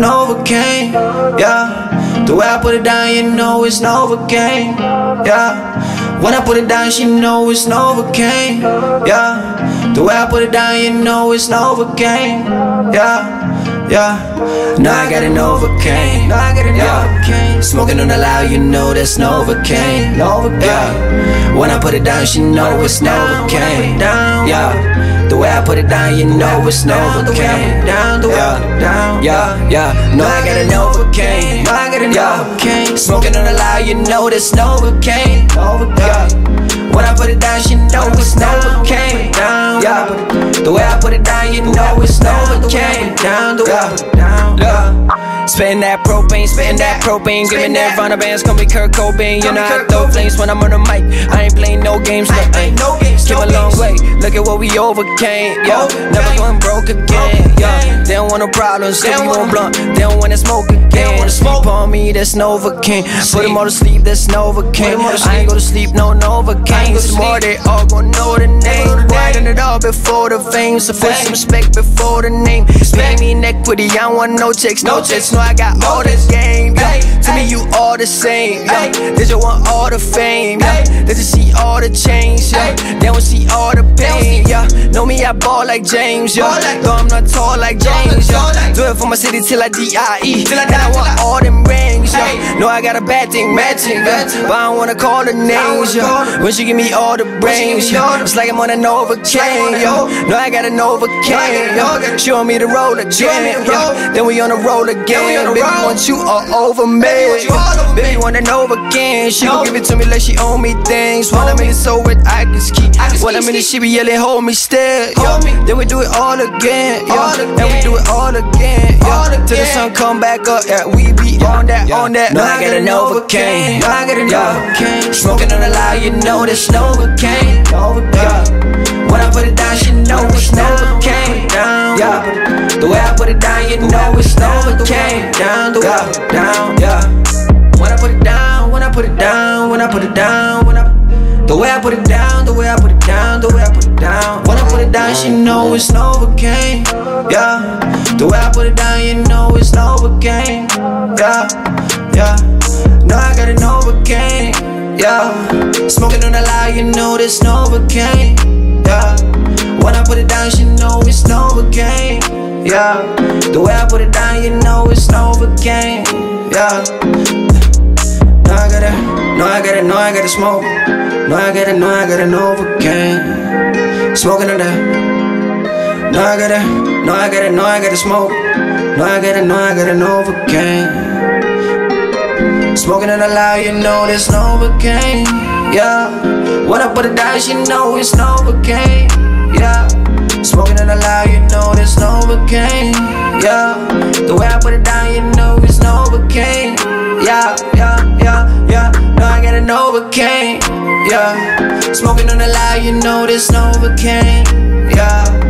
Novocaine, yeah. The way I put it down, you know it's Novocaine, yeah. When I put it down, she know it's Novocaine, yeah. The way I put it down, you know it's Novocaine, yeah, yeah. Now I got an Novocaine, yeah. Smoking don't allow, you know that's Novocaine, yeah. When I put it down, she know it's Novocaine, yeah. The way I put it down, you know it's Novocaine. Yeah. No, I got a Novocaine. Yeah. Smoking on the loud, you know that's Novocaine. Yeah. When I put it down, you know it's Novocaine. Yeah. The way I put it down, you know it's Novocaine. Yeah. Spittin' that propane, giving Nirvana bands, call me Kurt Cobain. You know I throw flames when I'm on the mic. I ain't playing no games, no. Came a long way, look at what we overcame. Yo, never going broke again. Yeah, they don't want no problems, they don't want blunt, they don't want to smoke again. They don't want to smoke on me, that's Novocaine. Put them all to sleep, that's Novocaine. I ain't go to sleep, no Novocaine. Smart, they all gon' know the name. Writing it all before the fame, so put some respect before the name. Pay me in equity, I don't want no checks, no checks. I got all this game, yeah. To me you all the same, yeah. They just want all the fame, yeah. They just see all the change, yeah. They don't see all the pain, yeah. Know me, I ball like James, yeah. Though I'm not tall like James, yeah. Do it for my city till I die. And I want all them rings, yeah. Know I got a bad thing matching, yeah. But I don't wanna call the names, yeah. When she give me all the brains, yeah. It's like I'm on a Novocaine, yo. Know I got a Novocaine, yo. She on me the road again, yeah. Then we on the road again. Baby, once you are over me, baby, want an Novocaine. She gon' give it to me like she owe me things. When I'm in it so wet, I can ski. When I'm in it, she be yelling, hold me still. Then we do it all again, and we do it all again. Till the sun come back up, yeah, we be on that, on that. No, I got a Novocaine, yeah. Smoking on the loud, you know that's Novocaine, yeah. When I put it down, she know it's Novocaine, yeah. The way I put it down, you know it's Novocaine. Down, yeah. When I put it down, the way I put it down, when I put it down, she know it's Novocaine, yeah. The way I put it down, you know it's Novocaine, yeah. No, I got a Novocaine, yeah. Smoking on the loud, you know this Novocaine, yeah. When I put it down, she know it's Novocaine. Yeah, the way I put it down, you know it's Novocaine. Yeah, no I gotta smoke. No I gotta Novocaine. Smoking on that. No I gotta smoke. No I gotta Novocaine. Smoking on the loud, you know it's Novocaine. Yeah, when I put it down, you know it's Novocaine. Yeah. Smoking it aloud, you know there's Novocaine, yeah. The way I put it down, you know it's Novocaine, yeah. No, I got a Novocaine, yeah. Smoking on the loud, you know there's Novocaine, yeah.